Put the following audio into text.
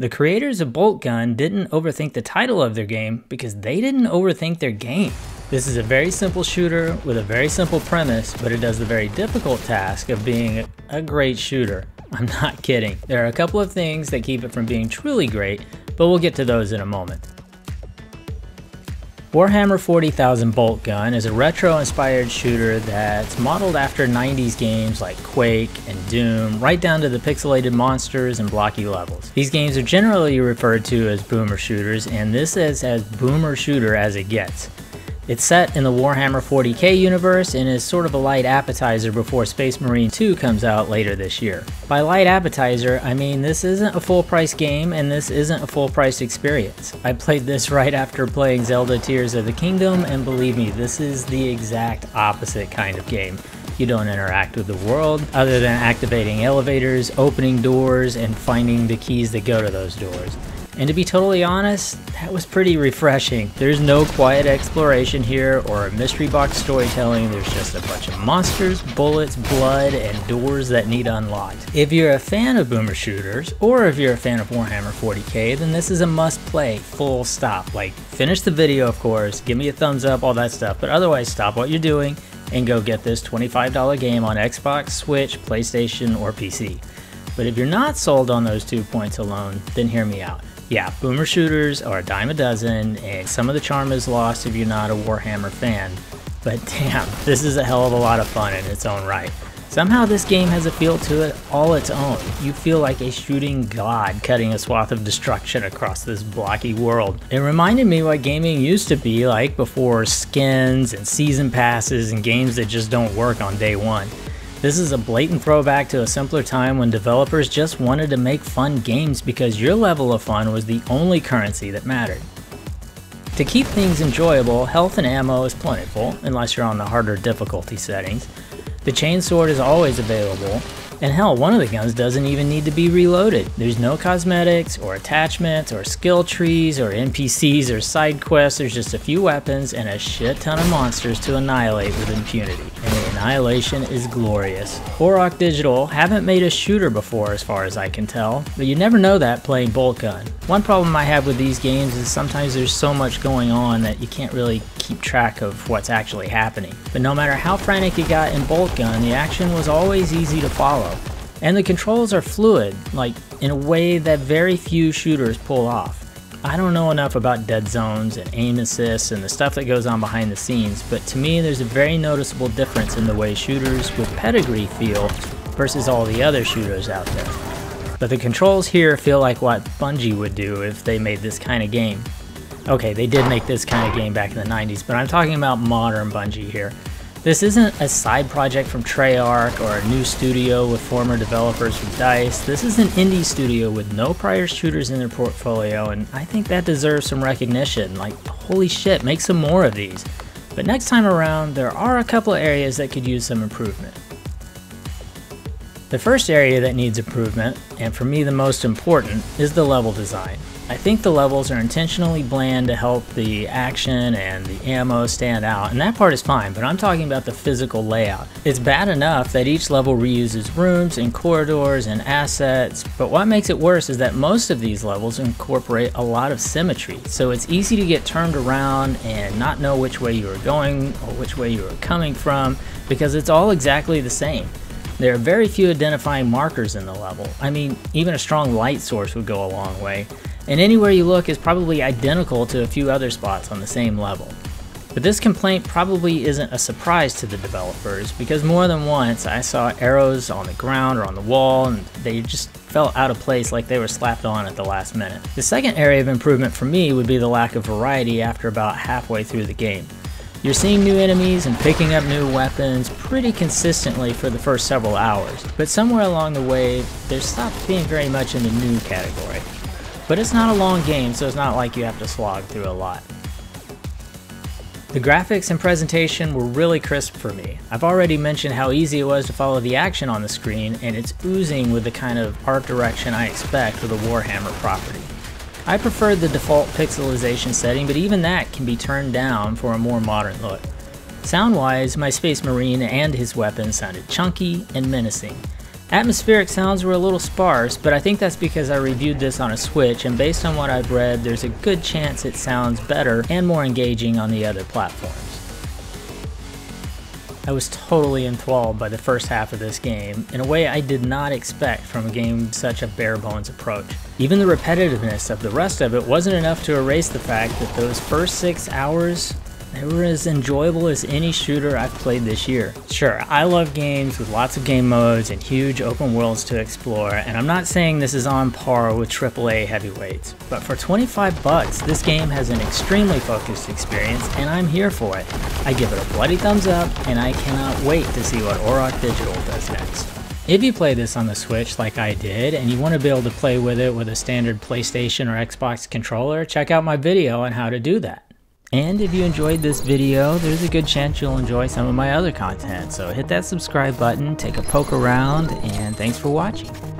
The creators of Boltgun didn't overthink the title of their game because they didn't overthink their game. This is a very simple shooter with a very simple premise, but it does the very difficult task of being a great shooter. I'm not kidding. There are a couple of things that keep it from being truly great, but we'll get to those in a moment. Warhammer 40,000 Boltgun is a retro-inspired shooter that's modeled after 90s games like Quake and Doom, right down to the pixelated monsters and blocky levels. These games are generally referred to as boomer shooters, and this is as boomer shooter as it gets. It's set in the Warhammer 40k universe and is sort of a light appetizer before Space Marine 2 comes out later this year. By light appetizer, I mean this isn't a full price game and this isn't a full price experience. I played this right after playing Zelda Tears of the Kingdom, and believe me, this is the exact opposite kind of game. You don't interact with the world other than activating elevators, opening doors, and finding the keys that go to those doors. And to be totally honest, that was pretty refreshing. There's no quiet exploration here or a mystery box storytelling. There's just a bunch of monsters, bullets, blood, and doors that need unlocked. If you're a fan of boomer shooters, or if you're a fan of Warhammer 40k, then this is a must play, full stop. Like, finish the video, of course, give me a thumbs up, all that stuff, but otherwise stop what you're doing and go get this $25 game on Xbox, Switch, PlayStation, or PC. But if you're not sold on those 2 points alone, then hear me out. Yeah, boomer shooters are a dime a dozen, and some of the charm is lost if you're not a Warhammer fan, but damn, this is a hell of a lot of fun in its own right. Somehow this game has a feel to it all its own. You feel like a shooting god cutting a swath of destruction across this blocky world. It reminded me what gaming used to be like before skins and season passes and games that just don't work on day one. This is a blatant throwback to a simpler time when developers just wanted to make fun games because your level of fun was the only currency that mattered. To keep things enjoyable, health and ammo is plentiful, unless you're on the harder difficulty settings. The chainsword is always available, and hell, one of the guns doesn't even need to be reloaded. There's no cosmetics, or attachments, or skill trees, or NPCs, or side quests. There's just a few weapons and a shit ton of monsters to annihilate with impunity. And the annihilation is glorious. Auroch Digital haven't made a shooter before as far as I can tell, but you never know that playing Boltgun. One problem I have with these games is sometimes there's so much going on that you can't really keep track of what's actually happening. But no matter how frantic you got in Boltgun, the action was always easy to follow. And the controls are fluid, like in a way that very few shooters pull off. I don't know enough about dead zones and aim assists and the stuff that goes on behind the scenes, but to me there's a very noticeable difference in the way shooters with pedigree feel versus all the other shooters out there. But the controls here feel like what Bungie would do if they made this kind of game. Okay, they did make this kind of game back in the 90s, but I'm talking about modern Bungie here. This isn't a side project from Treyarch or a new studio with former developers from DICE. This is an indie studio with no prior shooters in their portfolio, and I think that deserves some recognition. Like, holy shit, make some more of these. But next time around, there are a couple of areas that could use some improvement. The first area that needs improvement, and for me the most important, is the level design. I think the levels are intentionally bland to help the action and the ammo stand out, and that part is fine, but I'm talking about the physical layout. It's bad enough that each level reuses rooms and corridors and assets, but what makes it worse is that most of these levels incorporate a lot of symmetry, so it's easy to get turned around and not know which way you are going or which way you are coming from, because it's all exactly the same. There are very few identifying markers in the level. I mean, even a strong light source would go a long way. And anywhere you look is probably identical to a few other spots on the same level. But this complaint probably isn't a surprise to the developers, because more than once I saw arrows on the ground or on the wall, and they just fell out of place like they were slapped on at the last minute. The second area of improvement for me would be the lack of variety after about halfway through the game. You're seeing new enemies and picking up new weapons pretty consistently for the first several hours, but somewhere along the way, there stopped being very much in the new category. But it's not a long game, so it's not like you have to slog through a lot. The graphics and presentation were really crisp for me. I've already mentioned how easy it was to follow the action on the screen, and it's oozing with the kind of art direction I expect with a Warhammer property. I preferred the default pixelization setting, but even that can be turned down for a more modern look. Sound-wise, my Space Marine and his weapons sounded chunky and menacing. Atmospheric sounds were a little sparse, but I think that's because I reviewed this on a Switch, and based on what I've read, there's a good chance it sounds better and more engaging on the other platforms. I was totally enthralled by the first half of this game, in a way I did not expect from a game with such a bare-bones approach. Even the repetitiveness of the rest of it wasn't enough to erase the fact that those first 6 hours, they were as enjoyable as any shooter I've played this year. Sure, I love games with lots of game modes and huge open worlds to explore, and I'm not saying this is on par with AAA heavyweights, but for $25, this game has an extremely focused experience, and I'm here for it. I give it a bloody thumbs up, and I cannot wait to see what Auroch Digital does next. If you play this on the Switch like I did, and you want to be able to play with it with a standard PlayStation or Xbox controller, check out my video on how to do that. And if you enjoyed this video, there's a good chance you'll enjoy some of my other content, so hit that subscribe button, take a poke around, and thanks for watching.